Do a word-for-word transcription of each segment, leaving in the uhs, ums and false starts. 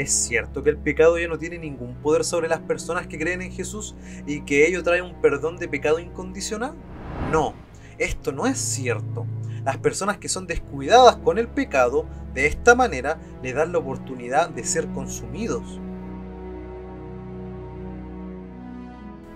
¿Es cierto que el pecado ya no tiene ningún poder sobre las personas que creen en Jesús y que ello trae un perdón de pecado incondicional? No, esto no es cierto. Las personas que son descuidadas con el pecado, de esta manera, le dan la oportunidad de ser consumidos.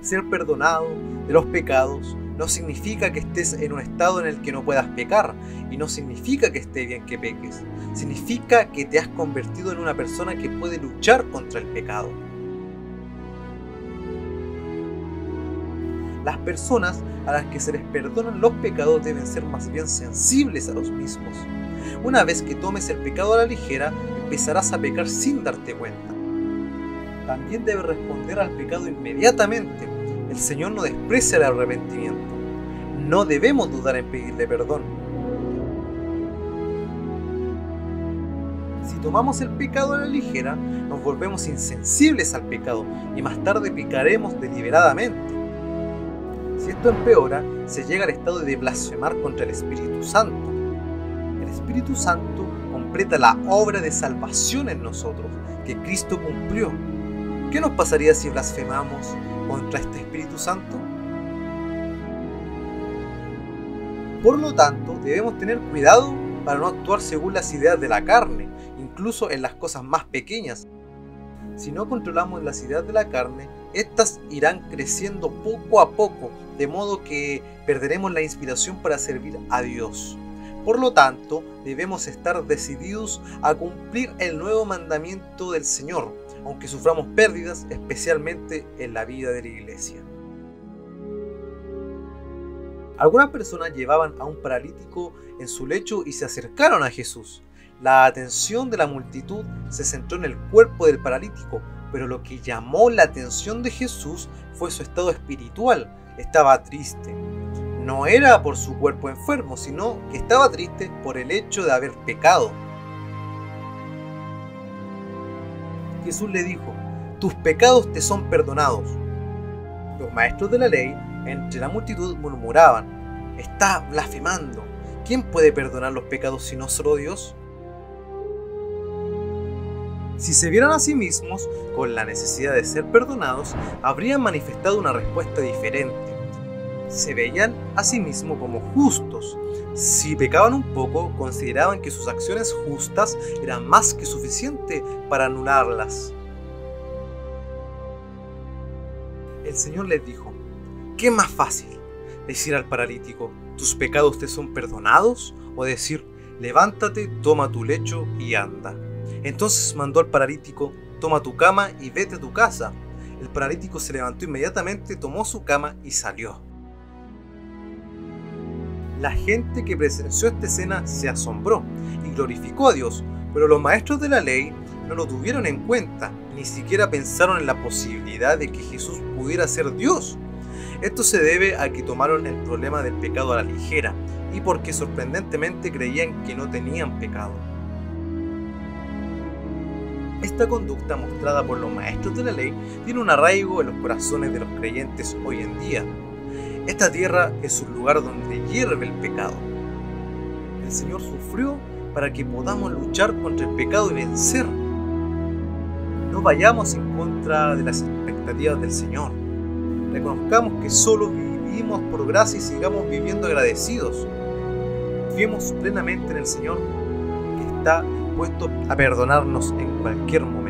Ser perdonado de los pecados no significa que estés en un estado en el que no puedas pecar, y no significa que esté bien que peques. Significa que te has convertido en una persona que puede luchar contra el pecado. Las personas a las que se les perdonan los pecados deben ser más bien sensibles a los mismos. Una vez que tomes el pecado a la ligera, empezarás a pecar sin darte cuenta. También debes responder al pecado inmediatamente. El Señor no desprecia el arrepentimiento. No debemos dudar en pedirle perdón. Si tomamos el pecado a la ligera, nos volvemos insensibles al pecado y más tarde pecaremos deliberadamente. Si esto empeora, se llega al estado de blasfemar contra el Espíritu Santo. El Espíritu Santo completa la obra de salvación en nosotros que Cristo cumplió. ¿Qué nos pasaría si blasfemamos contra este Espíritu Santo? Por lo tanto, debemos tener cuidado para no actuar según las ideas de la carne, incluso en las cosas más pequeñas. Si no controlamos las ideas de la carne, estas irán creciendo poco a poco, de modo que perderemos la inspiración para servir a Dios. Por lo tanto, debemos estar decididos a cumplir el nuevo mandamiento del Señor, aunque suframos pérdidas, especialmente en la vida de la iglesia. Algunas personas llevaban a un paralítico en su lecho y se acercaron a Jesús. La atención de la multitud se centró en el cuerpo del paralítico, pero lo que llamó la atención de Jesús fue su estado espiritual. Estaba triste. No era por su cuerpo enfermo, sino que estaba triste por el hecho de haber pecado. Jesús le dijo: tus pecados te son perdonados. Los maestros de la ley, entre la multitud, murmuraban: está blasfemando. ¿Quién puede perdonar los pecados sino solo Dios? Si se vieran a sí mismos con la necesidad de ser perdonados, habrían manifestado una respuesta diferente. Se veían a sí mismos como justos. Si pecaban un poco, consideraban que sus acciones justas eran más que suficiente para anularlas. El Señor les dijo: ¿qué más fácil? ¿Decir al paralítico, tus pecados te son perdonados? ¿O decir, levántate, toma tu lecho y anda? Entonces mandó al paralítico: toma tu cama y vete a tu casa. El paralítico se levantó inmediatamente, tomó su cama y salió. La gente que presenció esta escena se asombró y glorificó a Dios, pero los maestros de la ley no lo tuvieron en cuenta, ni siquiera pensaron en la posibilidad de que Jesús pudiera ser Dios. Esto se debe a que tomaron el problema del pecado a la ligera y porque sorprendentemente creían que no tenían pecado. Esta conducta mostrada por los maestros de la ley tiene un arraigo en los corazones de los creyentes hoy en día. Esta tierra es un lugar donde hierve el pecado. El Señor sufrió para que podamos luchar contra el pecado y vencer. No vayamos en contra de las expectativas del Señor. Reconozcamos que solo vivimos por gracia y sigamos viviendo agradecidos. Confiemos plenamente en el Señor, que está dispuesto a perdonarnos en cualquier momento.